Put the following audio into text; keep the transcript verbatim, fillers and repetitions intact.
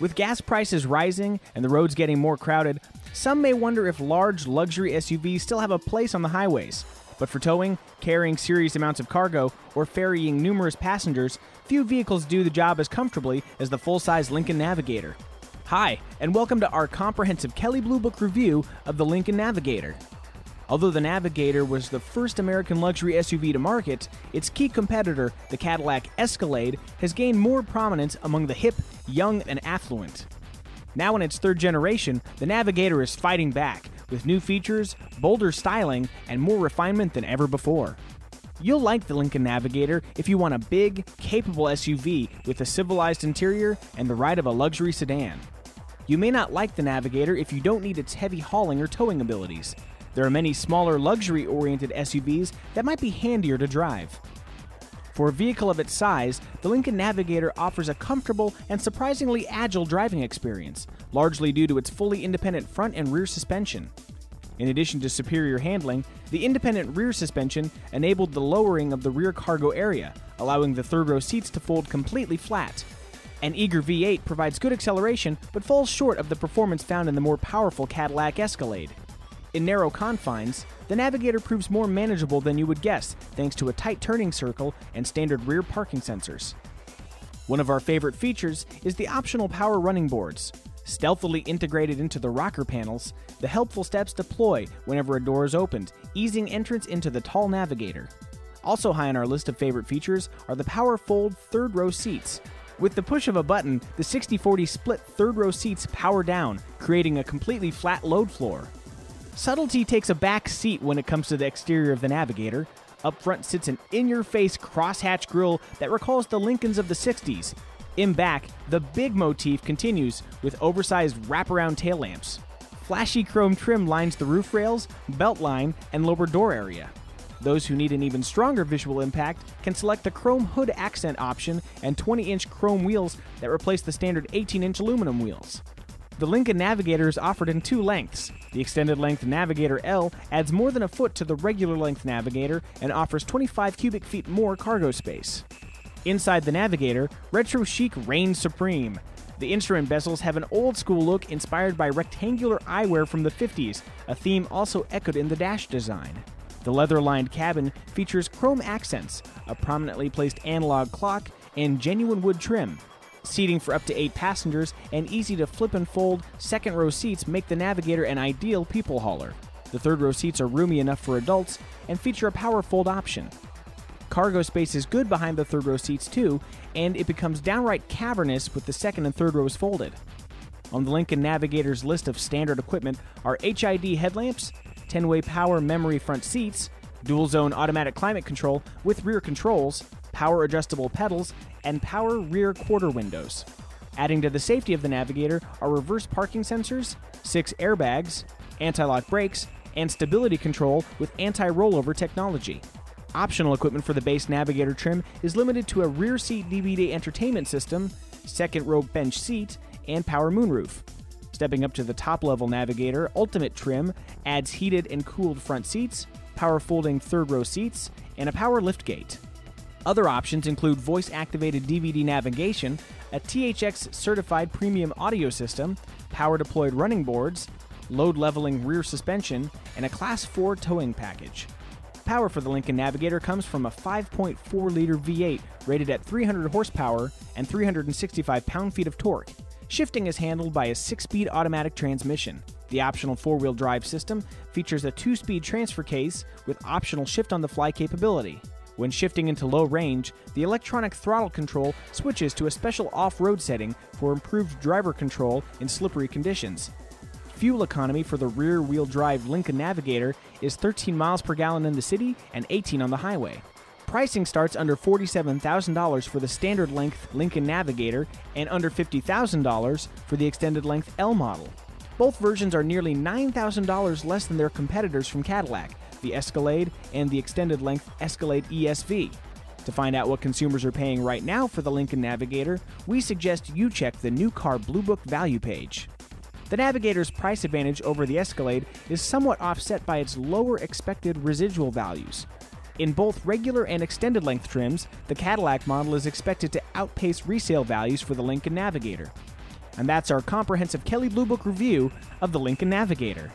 With gas prices rising and the roads getting more crowded, some may wonder if large luxury S U Vs still have a place on the highways. But for towing, carrying serious amounts of cargo, or ferrying numerous passengers, few vehicles do the job as comfortably as the full-size Lincoln Navigator. Hi, and welcome to our comprehensive Kelley Blue Book review of the Lincoln Navigator. Although the Navigator was the first American luxury S U V to market, its key competitor, the Cadillac Escalade, has gained more prominence among the hip, young, and affluent. Now in its third generation, the Navigator is fighting back, with new features, bolder styling, and more refinement than ever before. You'll like the Lincoln Navigator if you want a big, capable S U V with a civilized interior and the ride of a luxury sedan. You may not like the Navigator if you don't need its heavy hauling or towing abilities. There are many smaller luxury-oriented S U Vs that might be handier to drive. For a vehicle of its size, the Lincoln Navigator offers a comfortable and surprisingly agile driving experience, largely due to its fully independent front and rear suspension. In addition to superior handling, the independent rear suspension enabled the lowering of the rear cargo area, allowing the third row seats to fold completely flat. An eager V eight provides good acceleration but falls short of the performance found in the more powerful Cadillac Escalade. In narrow confines, the Navigator proves more manageable than you would guess thanks to a tight turning circle and standard rear parking sensors. One of our favorite features is the optional power running boards. Stealthily integrated into the rocker panels, the helpful steps deploy whenever a door is opened, easing entrance into the tall Navigator. Also high on our list of favorite features are the power fold third row seats. With the push of a button, the sixty forty split third row seats power down, creating a completely flat load floor. Subtlety takes a back seat when it comes to the exterior of the Navigator. Up front sits an in-your-face crosshatch grille that recalls the Lincolns of the sixties. In back, the big motif continues with oversized wraparound tail lamps. Flashy chrome trim lines the roof rails, belt line, and lower door area. Those who need an even stronger visual impact can select the chrome hood accent option and twenty inch chrome wheels that replace the standard eighteen inch aluminum wheels. The Lincoln Navigator is offered in two lengths. The extended length Navigator L adds more than a foot to the regular length Navigator and offers twenty-five cubic feet more cargo space. Inside the Navigator, retro chic reigns supreme. The instrument bezels have an old-school look inspired by rectangular eyewear from the fifties, a theme also echoed in the dash design. The leather-lined cabin features chrome accents, a prominently placed analog clock, and genuine wood trim. Seating for up to eight passengers and easy to flip and fold second row seats make the Navigator an ideal people hauler. The third row seats are roomy enough for adults and feature a power fold option. Cargo space is good behind the third row seats too, and it becomes downright cavernous with the second and third rows folded. On the Lincoln Navigator's list of standard equipment are H I D headlamps, ten way power memory front seats, dual zone automatic climate control with rear controls, power adjustable pedals, and power rear quarter windows. Adding to the safety of the Navigator are reverse parking sensors, six airbags, anti-lock brakes, and stability control with anti-rollover technology. Optional equipment for the base Navigator trim is limited to a rear seat D V D entertainment system, second row bench seat, and power moonroof. Stepping up to the top-level Navigator, Ultimate trim adds heated and cooled front seats, power folding third row seats, and a power liftgate. Other options include voice-activated D V D navigation, a T H X-certified premium audio system, power-deployed running boards, load-leveling rear suspension, and a Class four towing package. Power for the Lincoln Navigator comes from a five point four liter V eight rated at three hundred horsepower and three hundred sixty-five pound-feet of torque. Shifting is handled by a six speed automatic transmission. The optional four-wheel drive system features a two speed transfer case with optional shift-on-the-fly capability. When shifting into low range, the electronic throttle control switches to a special off-road setting for improved driver control in slippery conditions. Fuel economy for the rear-wheel drive Lincoln Navigator is thirteen miles per gallon in the city and eighteen on the highway. Pricing starts under forty-seven thousand dollars for the standard length Lincoln Navigator and under fifty thousand dollars for the extended length L model. Both versions are nearly nine thousand dollars less than their competitors from Cadillac, the Escalade, and the extended-length Escalade E S V. To find out what consumers are paying right now for the Lincoln Navigator, we suggest you check the New Car Blue Book value page. The Navigator's price advantage over the Escalade is somewhat offset by its lower expected residual values. In both regular and extended-length trims, the Cadillac model is expected to outpace resale values for the Lincoln Navigator. And that's our comprehensive Kelley Blue Book review of the Lincoln Navigator.